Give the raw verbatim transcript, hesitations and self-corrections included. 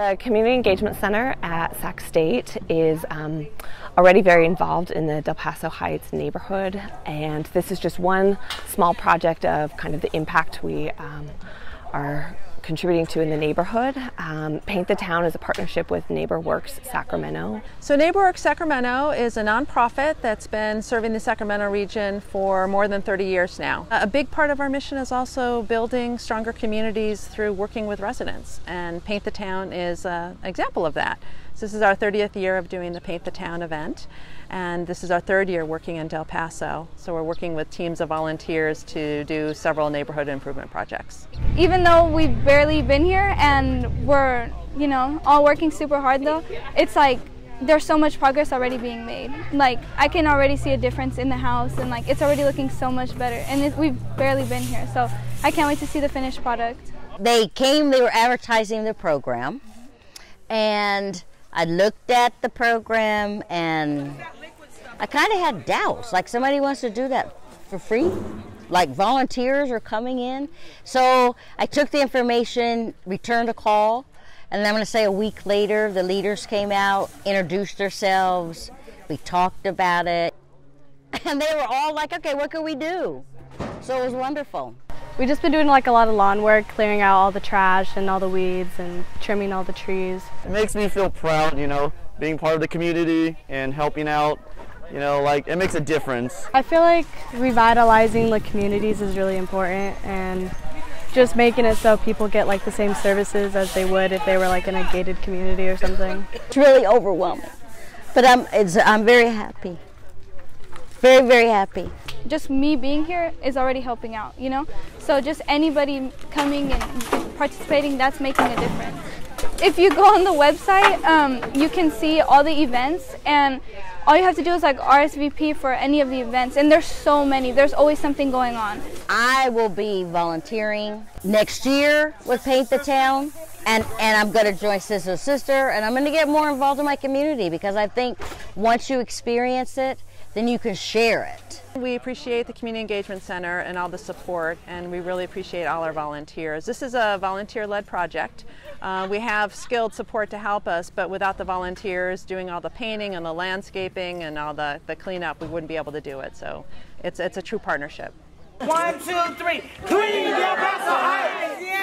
The Community Engagement Center at Sac State is um, already very involved in the Del Paso Heights neighborhood, and this is just one small project of kind of the impact we um, are contributing to in the neighborhood. Um, Paint the Town is a partnership with NeighborWorks Sacramento. So NeighborWorks Sacramento is a nonprofit that's been serving the Sacramento region for more than thirty years now. A big part of our mission is also building stronger communities through working with residents, and Paint the Town is an example of that. So this is our thirtieth year of doing the Paint the Town event, and this is our third year working in Del Paso. So we're working with teams of volunteers to do several neighborhood improvement projects. Even though we've barely been here and we're, you know, all working super hard though, it's like there's so much progress already being made. Like, I can already see a difference in the house, and like it's already looking so much better, and it, we've barely been here, so I can't wait to see the finished product. They came, they were advertising the program, and I looked at the program and I kind of had doubts, like somebody wants to do that for free? Like volunteers are coming in. So I took the information, returned a call, and I'm gonna say a week later, the leaders came out, introduced themselves, we talked about it, and they were all like, okay, what can we do? So it was wonderful. We've just been doing like a lot of lawn work, clearing out all the trash and all the weeds and trimming all the trees. It makes me feel proud, you know, being part of the community and helping out. You know, like, it makes a difference. I feel like revitalizing the communities is really important, and just making it so people get like the same services as they would if they were like in a gated community or something. It's really overwhelming, but I'm, it's, I'm very happy, very, very happy. Just me being here is already helping out, you know? So just anybody coming and participating, that's making a difference. If you go on the website, um, you can see all the events, and all you have to do is like R S V P for any of the events, and there's so many. There's always something going on. I will be volunteering next year with Paint the Town, and, and I'm going to join Sis of Sister, and I'm going to get more involved in my community, because I think once you experience it, then you can share it. We appreciate the Community Engagement Center and all the support, and we really appreciate all our volunteers. This is a volunteer-led project. Uh, we have skilled support to help us, but without the volunteers doing all the painting and the landscaping and all the, the cleanup, we wouldn't be able to do it. So it's, it's a true partnership. One, two, three. Clean Del Paso Heights!